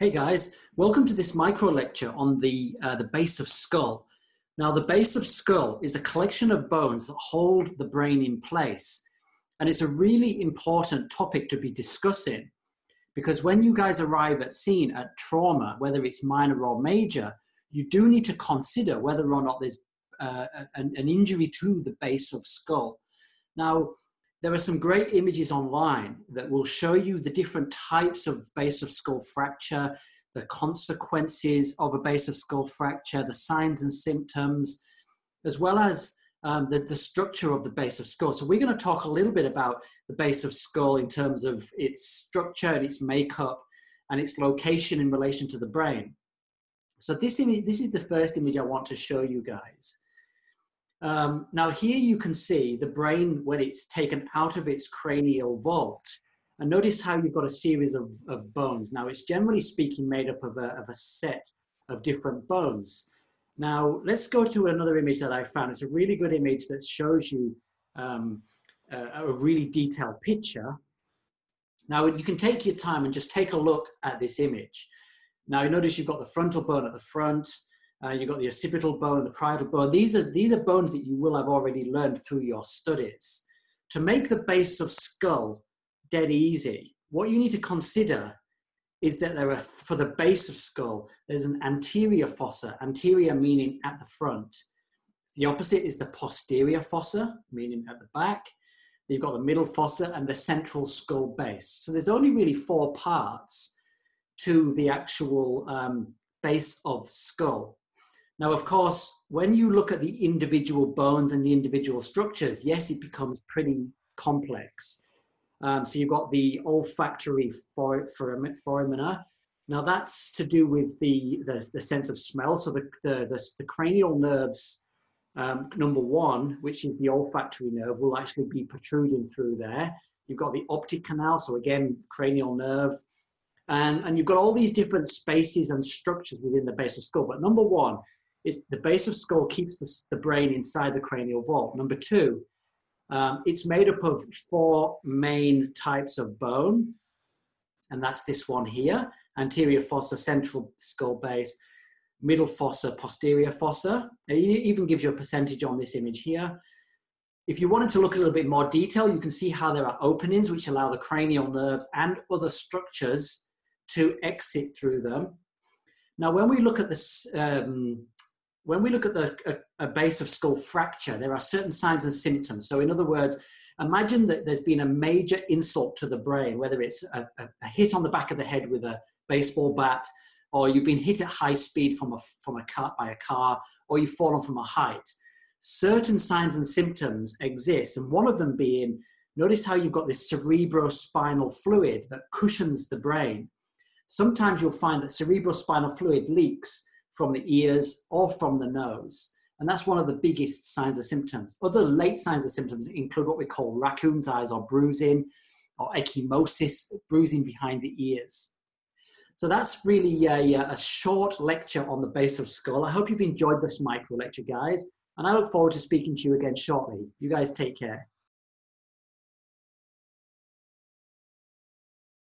Hey guys, welcome to this micro lecture on the base of skull. Now the base of skull is a collection of bones that hold the brain in place. And it's a really important topic to be discussing because when you guys arrive at scene at trauma, whether it's minor or major, you do need to consider whether or not there's an injury to the base of skull. Now, there are some great images online that will show you the different types of base of skull fracture, the consequences of a base of skull fracture, the signs and symptoms, as well as the structure of the base of skull. So we're going to talk a little bit about the base of skull in terms of its structure and its makeup and its location in relation to the brain. So this is the first image I want to show you guys. Now here you can see the brain when it's taken out of its cranial vault, and notice how you've got a series of bones. Now it's generally speaking made up of a set of different bones. Now let's go to another image that I found. It's a really good image that shows you a really detailed picture. Now you can take your time and just take a look at this image. Now you notice you've got the frontal bone at the front. You've got the occipital bone, the parietal bone. These are bones that you will have already learned through your studies. To make the base of skull dead easy, what you need to consider is that there are, for the base of skull, there's an anterior fossa, anterior meaning at the front. The opposite is the posterior fossa, meaning at the back. You've got the middle fossa and the central skull base. So there's only really four parts to the actual base of skull. Now, of course, when you look at the individual bones and the individual structures, yes, it becomes pretty complex. So you've got the olfactory foramina. Now that's to do with the sense of smell. So the cranial nerves, number one, which is the olfactory nerve, will actually be protruding through there. You've got the optic canal, so again, cranial nerve. And you've got all these different spaces and structures within the base of skull. But number one, it's the base of skull keeps the brain inside the cranial vault. Number two, it's made up of four main types of bone, and that's this one here, anterior fossa, central skull base, middle fossa, posterior fossa. It even gives you a percentage on this image here. If you wanted to look a little bit more detail, you can see how there are openings which allow the cranial nerves and other structures to exit through them. Now, when we look at this, a base of skull fracture, there are certain signs and symptoms. So in other words, imagine that there's been a major insult to the brain, whether it's a hit on the back of the head with a baseball bat, or you've been hit at high speed by a car, or you've fallen from a height. Certain signs and symptoms exist, and one of them being, notice how you've got this cerebrospinal fluid that cushions the brain. Sometimes you'll find that cerebrospinal fluid leaks from the ears or from the nose. And that's one of the biggest signs of symptoms. Other late signs of symptoms include what we call raccoon's eyes or bruising or ecchymosis, bruising behind the ears. So that's really a short lecture on the base of skull. I hope you've enjoyed this micro lecture, guys. And I look forward to speaking to you again shortly. You guys take care.